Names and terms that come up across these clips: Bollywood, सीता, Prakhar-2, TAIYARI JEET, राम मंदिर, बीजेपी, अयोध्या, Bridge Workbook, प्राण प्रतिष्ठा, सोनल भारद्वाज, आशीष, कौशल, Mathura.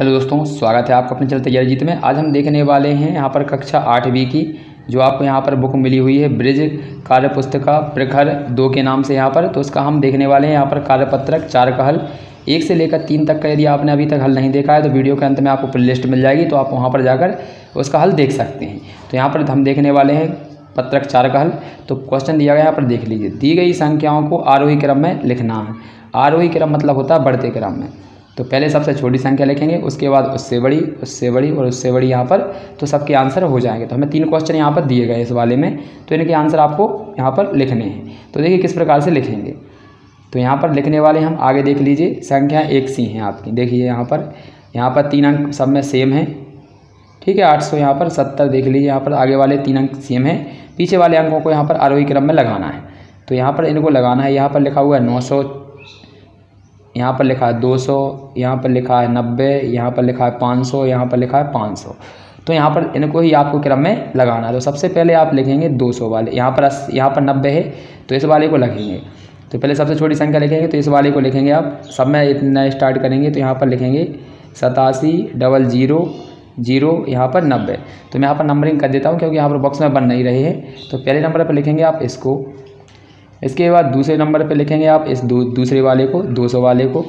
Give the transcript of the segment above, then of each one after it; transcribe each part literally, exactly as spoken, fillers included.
Hello दोस्तों, स्वागत है आपका अपने चैनल तैयारी जीत में। आज हम देखने वाले हैं यहाँ पर कक्षा आठ बी की जो आपको यहाँ पर बुक मिली हुई है ब्रिज कार्य पुस्तिका प्रखर दो के नाम से यहाँ पर। तो उसका हम देखने वाले हैं यहाँ पर कार्यपत्रक चार का हल एक से लेकर तीन तक का। यदि आपने अभी तक हल नहीं देखा है तो वीडियो के अंत में आपको प्ले लिस्ट मिल जाएगी, तो आप वहाँ पर जाकर उसका हल देख सकते हैं। तो यहाँ पर हम देखने वाले हैं पत्रक चार का हल। तो क्वेश्चन दिया गया यहाँ पर, देख लीजिए। दी गई संख्याओं को आरोही क्रम में लिखना है। आरोही क्रम मतलब होता है बढ़ते क्रम में। तो पहले सबसे छोटी संख्या लिखेंगे, उसके बाद उससे बड़ी, उससे बड़ी और उससे बड़ी यहाँ पर, तो सबके आंसर हो जाएंगे। तो हमें तीन क्वेश्चन यहाँ पर दिए गए इस वाले में, तो इनके आंसर आपको यहाँ पर लिखने हैं। तो देखिए किस प्रकार से लिखेंगे। तो यहाँ पर लिखने वाले हम आगे देख लीजिए। संख्या एक सी हैं आपकी, देखिए यहाँ पर यहाँ पर तीन अंक सब में सेम है, ठीक है। आठ सौ यहाँ पर सत्तर देख लीजिए, यहाँ पर आगे वाले तीन अंक सेम है, पीछे वाले अंकों को यहाँ पर आरोही क्रम में लगाना है। तो यहाँ पर इनको लगाना है। यहाँ पर लिखा हुआ है नौ सौ, यहाँ पर लिखा है दो सौ, यहाँ पर लिखा है नब्बे, यहाँ पर लिखा है पाँच सौ, यहाँ पर लिखा है पाँच सौ। तो यहाँ पर इनको ही आपको क्रम में लगाना है। तो सबसे पहले आप लिखेंगे दो सौ वाले, यहाँ पर यहाँ पर नब्बे है तो इस वाले को लिखेंगे। तो पहले सबसे छोटी संख्या लिखेंगे, तो इस वाले को लिखेंगे आप, सब में इतना स्टार्ट करेंगे। तो यहाँ पर लिखेंगे सतासी डबल जीरो जीरो, यहाँ पर नब्बे। तो मैं यहाँ पर नंबरिंग कर देता हूँ क्योंकि यहाँ पर बॉक्स में बन नहीं रहे हैं। तो पहले नंबर पर लिखेंगे आप इसको, इसके बाद दूसरे नंबर पे लिखेंगे आप इस दू, दूसरे वाले को, दो सौ वाले को।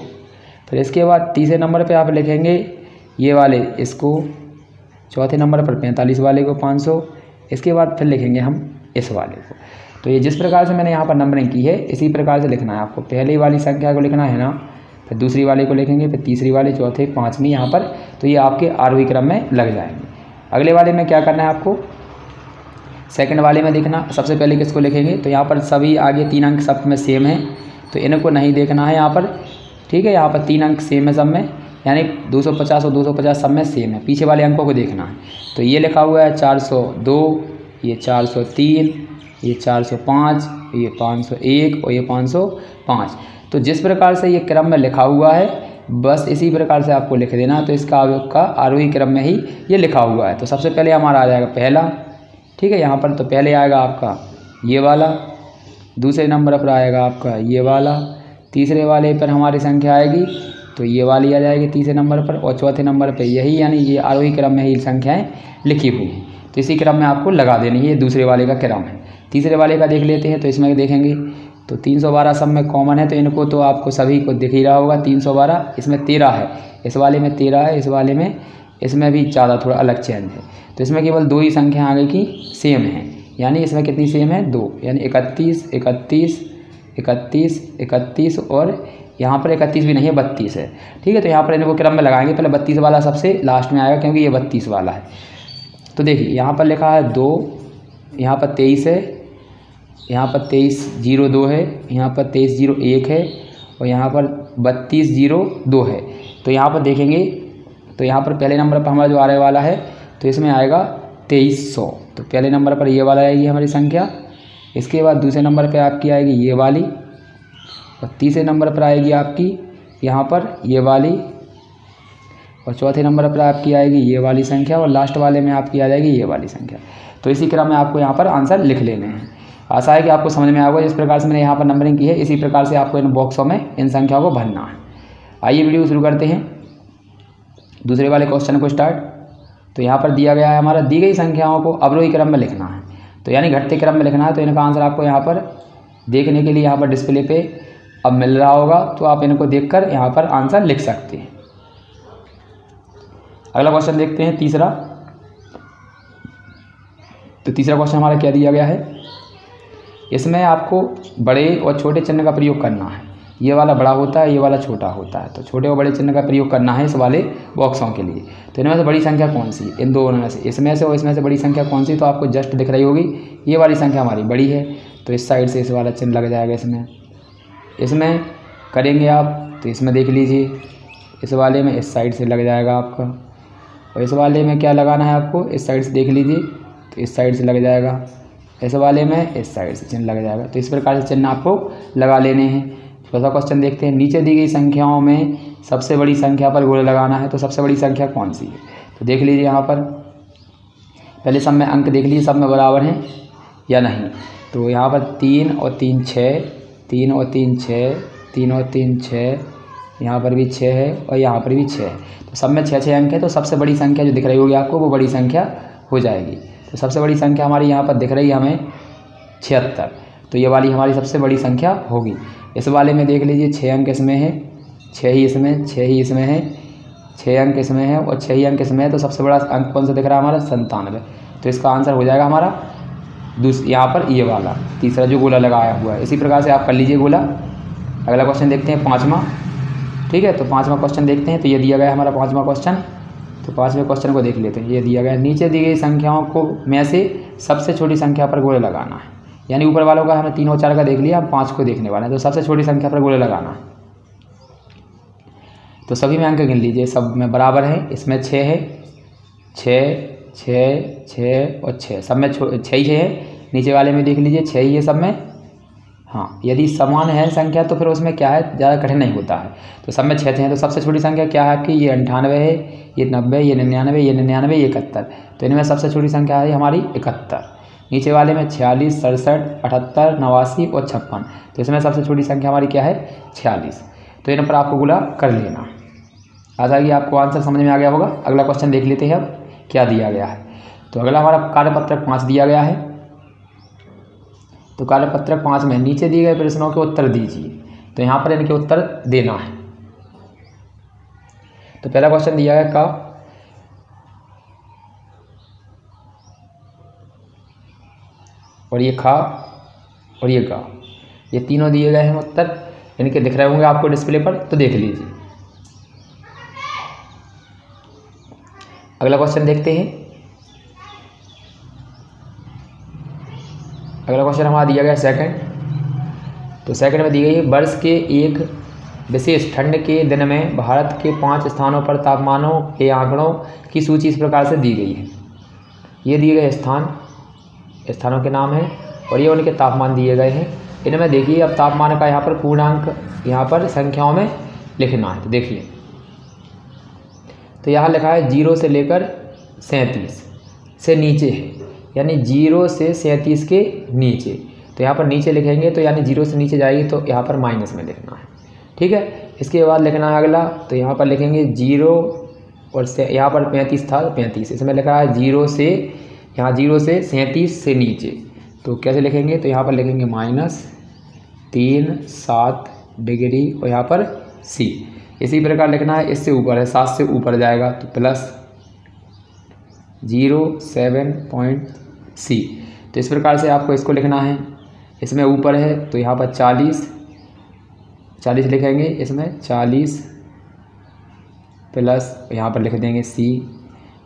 फिर इसके बाद तीसरे नंबर पे आप लिखेंगे ये वाले, इसको। चौथे नंबर पर पैंतालीस वाले को पाँच सौ। इसके बाद फिर लिखेंगे हम इस वाले को। तो ये जिस प्रकार से मैंने यहाँ पर नंबरिंग की है इसी प्रकार से लिखना है आपको। पहली वाली संख्या को लिखना है ना, फिर दूसरी वाले को लिखेंगे, फिर तीसरी वाले, चौथे, पाँचवीं यहाँ पर। तो ये आपके आरोही क्रम में लग जाएंगे। अगले वाले में क्या करना है आपको, सेकंड वाले में देखना सबसे पहले किसको लिखेंगे। तो यहाँ पर सभी आगे तीन अंक सब में सेम है, तो इनको नहीं देखना है यहाँ पर, ठीक है। यहाँ पर तीन अंक सेम है सब में, यानी दो सौ पचास और दो सौ पचास सब में सेम है, पीछे वाले अंकों को देखना है। तो ये लिखा हुआ है चार सौ दो, ये चार सौ तीन, ये चार सौ पाँच, ये पाँच सौ एक और ये पाँच सौ पाँच। तो जिस प्रकार से ये क्रम में लिखा हुआ है बस इसी प्रकार से आपको लिख देना। तो इसका आपका आरोही क्रम में ही ये लिखा हुआ है। तो सबसे पहले हमारा आ जाएगा पहला, ठीक है यहाँ पर। तो पहले आएगा आपका ये वाला, दूसरे नंबर पर आएगा आपका ये वाला, तीसरे वाले पर हमारी संख्या आएगी तो ये वाली आ जाएगी तीसरे नंबर पर, और चौथे नंबर पर यही, यानी ये आरोही क्रम में ही संख्याएं लिखी हुई हैं। तो इसी क्रम में आपको लगा देनी है। दूसरे वाले का क्रम है, तीसरे वाले का देख लेते हैं। तो इसमें देखेंगे तो तीन सौ बारह सब में कॉमन है, तो इनको तो आपको सभी को दिख ही रहा होगा। तीन सौ बारह इसमें तेरह है, इस वाले में तेरह है, इस वाले में, इसमें भी ज़्यादा थोड़ा अलग चेंज है। तो इसमें केवल दो ही संख्या आगे की सेम है, यानी इसमें कितनी सेम है, दो, यानी इकतीस इकतीस इकतीस इकतीस और यहाँ पर इकतीस भी नहीं है, बत्तीस है, ठीक है। तो यहाँ पर इनको क्रम में लगाएंगे। पहले बत्तीस वाला सबसे लास्ट में आएगा क्योंकि ये बत्तीस वाला है। तो देखिए यहाँ पर लिखा है दो, यहाँ पर तेईस है, यहाँ पर तेईस जीरो दो है, यहाँ पर तेईस जीरो एक है और यहाँ पर बत्तीस जीरो दो है। तो यहाँ पर देखेंगे तो यहाँ पर पहले नंबर पर हमारा जो आने वाला है तो इसमें आएगा तेईस सौ। तो पहले नंबर पर ये वाला आएगी हमारी संख्या, इसके बाद दूसरे नंबर पे आपकी आएगी ये वाली, और तीसरे नंबर पर आएगी आपकी यहाँ पर ये वाली, और चौथे नंबर पर आपकी आएगी ये वाली संख्या, और लास्ट वाले में आपकी आ जाएगी ये वाली संख्या। तो इसी क्रम में आपको यहाँ पर आंसर लिख लेने हैं। आशा है कि आपको समझ में आएगा। जिस प्रकार से मैंने यहाँ पर नंबरिंग की है इसी प्रकार से आपको इन बॉक्सों में इन संख्याओं को भरना है। आइए वीडियो शुरू करते हैं दूसरे वाले क्वेश्चन को स्टार्ट। तो यहाँ पर दिया गया है हमारा, दी गई संख्याओं को अवरोही क्रम में लिखना है, तो यानी घटते क्रम में लिखना है। तो इनका आंसर आपको यहाँ पर देखने के लिए यहाँ पर डिस्प्ले पे अब मिल रहा होगा, तो आप इनको देखकर कर यहाँ पर आंसर लिख सकते हैं। अगला क्वेश्चन देखते हैं तीसरा। तो तीसरा क्वेश्चन हमारा क्या दिया गया है, इसमें आपको बड़े और छोटे चिन्ह का प्रयोग करना है। ये वाला बड़ा होता है, ये वाला छोटा होता है, तो छोटे और बड़े चिन्ह का प्रयोग करना है इस वाले बॉक्सों के लिए। तो इनमें से बड़ी संख्या कौन सी, इन दोनों में से, इसमें से और इसमें से बड़ी संख्या कौन सी। तो आपको जस्ट दिख रही होगी ये वाली संख्या हमारी बड़ी है, तो इस साइड से इस वाला चिन्ह लग जाएगा। इसमें इसमें करेंगे आप, तो इसमें देख लीजिए, इस वाले में इस साइड से लग जाएगा आपका, और इस वाले में क्या लगाना है आपको, इस साइड से देख लीजिए, तो इस साइड से लग जाएगा, इस वाले में इस साइड से चिन्ह लग जाएगा। तो इस प्रकार से चिन्ह आपको लगा लेने हैं। चौथा क्वेश्चन देखते हैं। नीचे दी गई संख्याओं में सबसे बड़ी संख्या पर गोला लगाना है, तो सबसे बड़ी संख्या कौन सी है। तो देख लीजिए यहाँ पर पहले सब में अंक देख लीजिए, सब में बराबर हैं या नहीं। तो यहाँ पर तीन और तीन छः, तीन और तीन छः, तीन और तीन छः, यहाँ पर भी छः है और यहाँ पर भी छः है, तो सब में छः छः अंक है, तो सबसे बड़ी संख्या जो दिख रही होगी आपको वो बड़ी संख्या हो जाएगी। तो सबसे बड़ी संख्या हमारी यहाँ पर दिख रही है हमें छिहत्तर, तो ये वाली हमारी सबसे बड़ी संख्या होगी। इस वाले में देख लीजिए छः अंक इसमें है, छः ही इसमें, छः ही इसमें है, छः अंक इसमें है और छः ही अंक इसमें है, तो सबसे बड़ा अंक कौन सा दिख रहा है हमारा संतानवे, तो इसका आंसर हो जाएगा हमारा दूस यहाँ पर ये वाला तीसरा जो गोला लगाया हुआ है। इसी प्रकार से आप कर लीजिए गोला। अगला क्वेश्चन देखते हैं पाँचवा, ठीक है, तो पाँचवा क्वेश्चन देखते हैं। तो ये दिया गया हमारा पाँचवा क्वेश्चन, तो पाँचवें क्वेश्चन को देख लेते हैं। ये दिया गया नीचे दी गई संख्याओं को में से सबसे छोटी संख्या पर गोले लगाना है, यानी ऊपर वालों का हमने तीन और चार का देख लिया, हम पाँच को देखने वाले हैं। तो सबसे छोटी संख्या पर गोले लगाना है, तो सभी में अंक गिन लीजिए, सब में बराबर है। इसमें छः है, छः छः छः और छः, सब में छः ही है। नीचे वाले में देख लीजिए छः ही है सब में। हाँ, यदि समान है संख्या तो फिर उसमें क्या है, ज़्यादा कठिन नहीं होता है। तो सब में छः छः हैं, तो सबसे छोटी संख्या क्या है आपकी, ये अंठानवे है, ये नब्बे, ये निन्यानवे, ये निन्यानवे, ये इकहत्तर, तो इनमें सबसे छोटी संख्या है हमारी इकहत्तर। नीचे वाले में छियालीस, सड़सठ, अठहत्तर, नवासी और छप्पन, तो इसमें सबसे छोटी संख्या हमारी क्या है, छियालीस। तो इन पर आपको गुला कर लेना। आशा कि आपको आंसर समझ में आ गया होगा। अगला क्वेश्चन देख लेते हैं अब क्या दिया गया है। तो अगला हमारा कार्यपत्रक पाँच दिया गया है। तो कार्यपत्रक पाँच में नीचे दिए गए प्रश्नों के उत्तर दीजिए, तो यहाँ पर इनके उत्तर देना है। तो पहला क्वेश्चन दिया है का और ये खा और ये गा, ये तीनों दिए गए हैं उत्तर, इनके दिख रहे होंगे आपको डिस्प्ले पर, तो देख लीजिए। अगला क्वेश्चन देखते हैं। अगला क्वेश्चन हमारा दिया गया सेकंड, तो सेकंड में दी गई है वर्ष के एक विशेष ठंड के दिन में भारत के पांच स्थानों पर तापमानों के आंकड़ों की सूची इस प्रकार से दी गई है। ये दिए गए स्थान, स्थानों के नाम हैं और ये उनके तापमान दिए गए हैं। इनमें देखिए अब तापमान का यहाँ पर पूर्णांक यहाँ पर संख्याओं में लिखना है, तो देखिए तो यहाँ लिखा है जीरो से लेकर सैंतीस से नीचे है, यानी जीरो से सैंतीस के नीचे, तो यहाँ पर नीचे लिखेंगे, तो यानी जीरो से नीचे जाएगी, तो यहाँ पर माइनस में लिखना है, ठीक है। इसके बाद लिखना है अगला, तो यहाँ पर लिखेंगे जीरो और से यहाँ पर पैंतीस था, पैंतीस इसमें लिखा है जीरो से, यहाँ जीरो से सैंतीस से नीचे, तो कैसे लिखेंगे, तो यहाँ पर लिखेंगे माइनस तीन सात डिग्री और यहाँ पर सी। इसी प्रकार लिखना है, इससे ऊपर है, सात से ऊपर जाएगा तो plus zero seven point C, तो इस प्रकार से आपको इसको लिखना है। इसमें ऊपर है तो यहाँ पर चालीस, चालीस लिखेंगे, इसमें चालीस प्लस यहाँ पर लिख देंगे सी।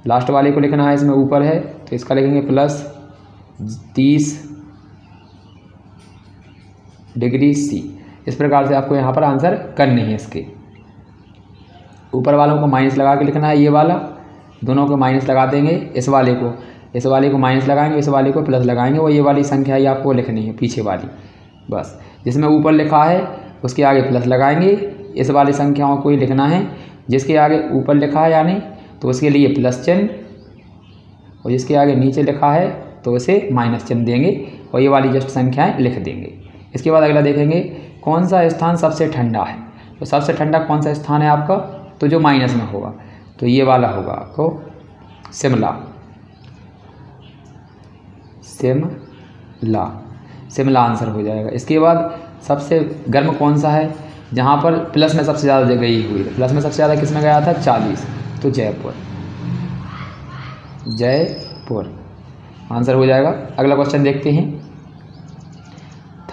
लास्ट वाले को लिखना है, इसमें ऊपर है तो इसका लिखेंगे प्लस तीस डिग्री सी। इस प्रकार से आपको यहाँ पर आंसर करने हैं। इसके ऊपर वालों को माइनस लगा के लिखना है, ये वाला दोनों को माइनस लगा देंगे, इस वाले को इस वाले को माइनस लगाएंगे, इस वाले को प्लस लगाएंगे, वो ये वाली संख्या ही आपको लिखनी है पीछे वाली, बस जिसमें ऊपर लिखा है उसके आगे प्लस लगाएंगे। इस वाली संख्याओं को ही लिखना है, जिसके आगे ऊपर लिखा है यानी तो उसके लिए प्लस चिन्ह और जिसके आगे नीचे लिखा है तो उसे माइनस चिन्ह देंगे और ये वाली जस्ट संख्याएँ लिख देंगे। इसके बाद अगला देखेंगे कौन सा स्थान सबसे ठंडा है, तो सबसे ठंडा कौन सा स्थान है आपका, तो जो माइनस में होगा तो ये वाला होगा आपको शिमला। शिमला शिमला आंसर हो जाएगा। इसके बाद सबसे गर्म कौन सा है, जहाँ पर प्लस में सबसे ज़्यादा गई हुई है, प्लस में सबसे ज़्यादा किस में गया था चालीस, तो जयपुर, जयपुर आंसर हो जाएगा। अगला क्वेश्चन देखते हैं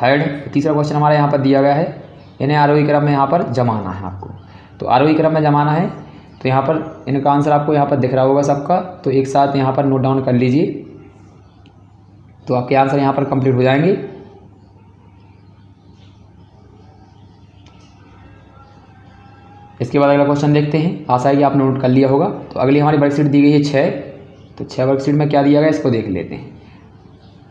थर्ड, तीसरा क्वेश्चन हमारा यहाँ पर दिया गया है, इन्हें आरोही क्रम में यहाँ पर जमाना है आपको, तो आरोही क्रम में जमाना है, तो यहाँ पर इनका आंसर आपको यहाँ पर दिख रहा होगा सबका, तो एक साथ यहाँ पर नोट डाउन कर लीजिए, तो आपके आंसर यहाँ पर कंप्लीट हो जाएंगे। इसके बाद अगला क्वेश्चन देखते हैं। आशा है कि आपने नोट कर लिया होगा। तो अगली हमारी वर्कशीट दी गई है छः, तो छः वर्कशीट में क्या दिया गया इसको देख लेते हैं।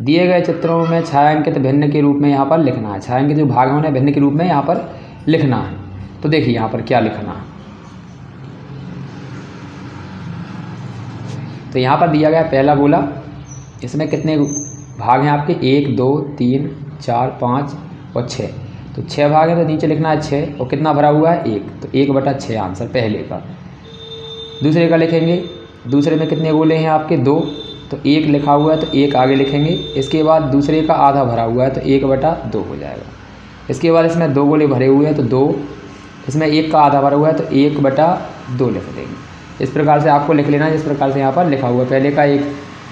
दिए गए चित्रों में छायांकित भिन्न के रूप में यहाँ पर लिखना है, छायांकित जो भाग हैं उन्हें भिन्न के रूप में यहाँ पर लिखना है, तो देखिए यहाँ पर क्या लिखना है। तो यहाँ पर दिया गया पहला गोला, इसमें कितने भाग हैं आपके, एक दो तीन चार पाँच और छः, तो छः भाग है तो नीचे लिखना है छः और कितना भरा हुआ है एक, तो एक बटा छः आंसर पहले का। दूसरे का लिखेंगे, दूसरे में कितने गोले हैं आपके दो, तो एक लिखा हुआ है तो एक आगे लिखेंगे। इसके बाद दूसरे का आधा भरा हुआ है तो एक बटा दो हो जाएगा। इसके बाद इसमें दो गोले भरे हुए हैं तो दो, इसमें एक का आधा भरा हुआ है तो एक बटा दो लिख देंगे। इस प्रकार से आपको लिख लेना है जिस प्रकार से यहाँ पर लिखा हुआ है। पहले का एक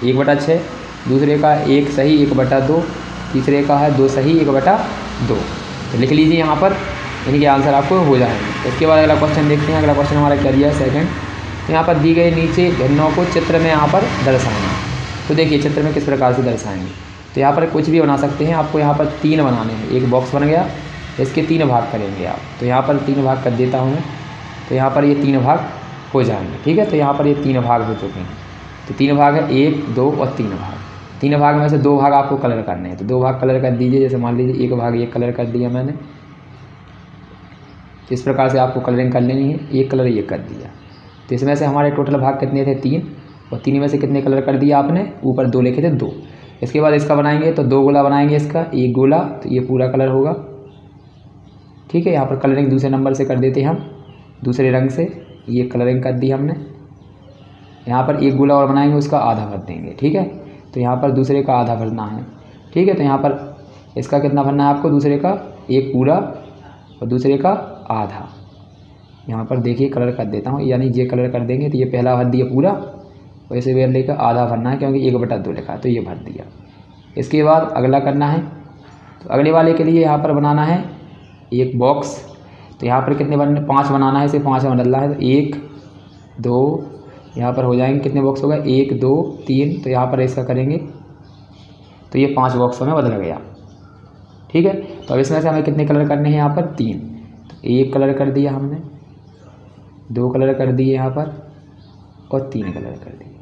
एक बटा छः, दूसरे का एक सही एक बटा दो, तीसरे का है दो सही एक बटा दो। तो लिख लीजिए यहाँ पर, इनके आंसर आपको हो जाएंगे। इसके बाद अगला क्वेश्चन देखते हैं। अगला क्वेश्चन हमारा क्या दिया है सेकेंड। तो यहाँ पर दी गई नीचे घटनाओं को चित्र में यहाँ पर दर्शाना। तो देखिए चित्र में किस प्रकार से दर्शाएंगे। तो यहाँ पर कुछ भी बना सकते हैं, आपको यहाँ पर तीन बनाने हैं। एक बॉक्स बन गया, इसके तीन भाग करेंगे आप। तो यहाँ पर तीन भाग कर देता हूँ मैं, तो यहाँ पर ये तीन भाग हो जाएंगे। ठीक है, तो यहाँ पर ये तीन भाग हो चुके हैं। तो तीन भाग है एक दो और तीन भाग, तीन भाग में से दो भाग आपको कलर करने हैं। तो दो भाग कलर कर दीजिए। जैसे मान लीजिए एक भाग ये कलर कर दिया मैंने, तो इस प्रकार से आपको कलरिंग कर लेनी है। एक कलर ये कर दिया, तो इसमें से हमारे टोटल भाग कितने थे तीन, और तीन में से कितने कलर कर दिया आपने, ऊपर दो लिखे थे दो। इसके बाद इसका बनाएंगे तो दो गोला बनाएंगे, इसका एक गोला, तो ये पूरा कलर होगा। ठीक है, यहाँ पर कलरिंग दूसरे नंबर से कर देते हैं हम, दूसरे रंग से ये कलरिंग कर दी हमने। यहाँ पर एक गोला और बनाएंगे, उसका आधा भर देंगे। ठीक है, तो यहाँ पर दूसरे का आधा भरना है। ठीक है, तो यहाँ पर इसका कितना भरना है आपको, दूसरे का एक पूरा और दूसरे का आधा। यहाँ पर देखिए कलर कर देता हूँ, यानी ये कलर कर देंगे। तो ये पहला भर दिया पूरा, वैसे वेयर लेकर आधा भरना है क्योंकि एक बटा दो लिखा है, तो ये भर दिया। इसके बाद अगला करना है, तो अगले वाले के लिए यहाँ पर बनाना है एक बॉक्स। तो यहाँ पर कितने बनने, पाँच बनाना है, इसे पाँच में बदलना है। तो एक दो, यहाँ पर हो जाएंगे कितने बॉक्स हो गए, एक दो तीन। तो यहाँ पर ऐसा करेंगे तो ये पाँच बॉक्सों में बदल गया। ठीक है, तो अब इसमें से हमें कितने कलर करने हैं यहाँ पर तीन, तो एक कलर कर दिया हमने, दो कलर कर दिए यहाँ पर, और तीन कलर कर दिए।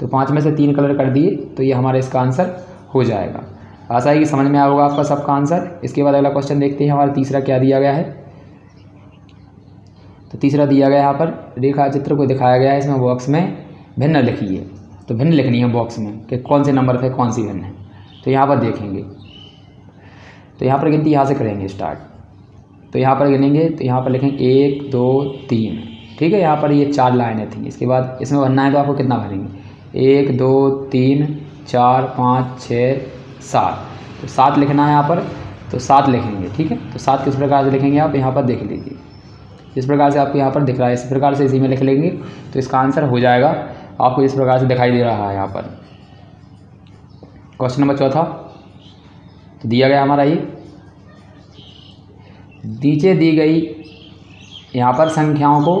तो पाँच में से तीन कलर कर दिए, तो ये हमारा इसका आंसर हो जाएगा। आशा है कि समझ में आया होगा आपका सबका आंसर। इसके बाद अगला क्वेश्चन देखते हैं हमारा तीसरा क्या दिया गया है। तो तीसरा दिया गया यहाँ पर रेखा चित्र को दिखाया गया है, इसमें बॉक्स में भिन्न लिखी है। तो भिन्न लिखनी है बॉक्स में कि कौन से नंबर पर कौन सी भिन्न है। तो यहाँ पर देखेंगे, तो यहाँ पर गिनती यहाँ से करेंगे स्टार्ट। तो यहाँ पर गिनेंगे, तो यहाँ पर लिखेंगे एक दो तीन। ठीक है, यहाँ पर ये चार लाइनें थी। इसके बाद इसमें भरना है, तो आपको कितना भरेंगे, एक दो तीन चार पाँच छः सात। तो सात लिखना है यहाँ पर, तो सात लिखेंगे। ठीक है, तो सात किस प्रकार से लिखेंगे आप यहाँ पर देख लीजिए, जिस प्रकार से आपको यहाँ पर दिख रहा है इस प्रकार से इसी में लिख लेंगे। तो इसका आंसर हो जाएगा, आपको इस प्रकार से दिखाई दे रहा है यहाँ पर। क्वेश्चन नंबर चौथा तो दिया गया हमारा ये, नीचे दी गई यहाँ पर संख्याओं को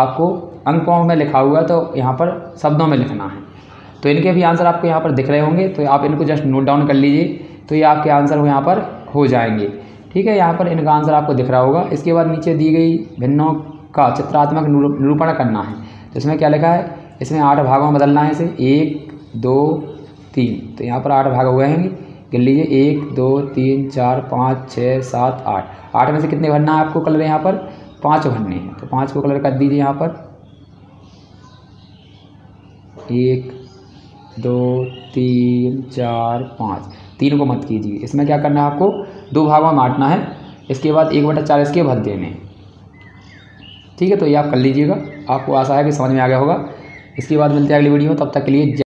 आपको अंकों में लिखा हुआ है, तो यहाँ पर शब्दों में लिखना है। तो इनके भी आंसर आपको यहाँ पर दिख रहे होंगे, तो आप इनको जस्ट नोट डाउन कर लीजिए। तो ये आपके आंसर यहाँ पर हो जाएंगे। ठीक है, यहाँ पर इनका आंसर आपको दिख रहा होगा। इसके बाद नीचे दी गई भिन्नों का चित्रात्मक निरूपण करना है। तो इसमें क्या लिखा है, इसमें आठ भागों में बदलना है इसे, एक दो तीन। तो यहाँ पर आठ भाग हुए हैं, गिन लीजिए, एक दो तीन चार पाँच छः सात आठ। आठ में से कितने भरना है आपको कलर, यहाँ पर पाँच भरने हैं। तो पाँच को कलर कर दीजिए यहाँ पर, एक दो तीन चार पाँच। तीन को मत कीजिए, इसमें क्या करना है आपको, दो भागों में बांटना है। इसके बाद एक बटा चार इसके भर देने। ठीक है, तो ये आप कर लीजिएगा। आपको आशा है कि समझ में आ गया होगा। इसके बाद मिलते हैं अगली वीडियो में, तब तक के लिए।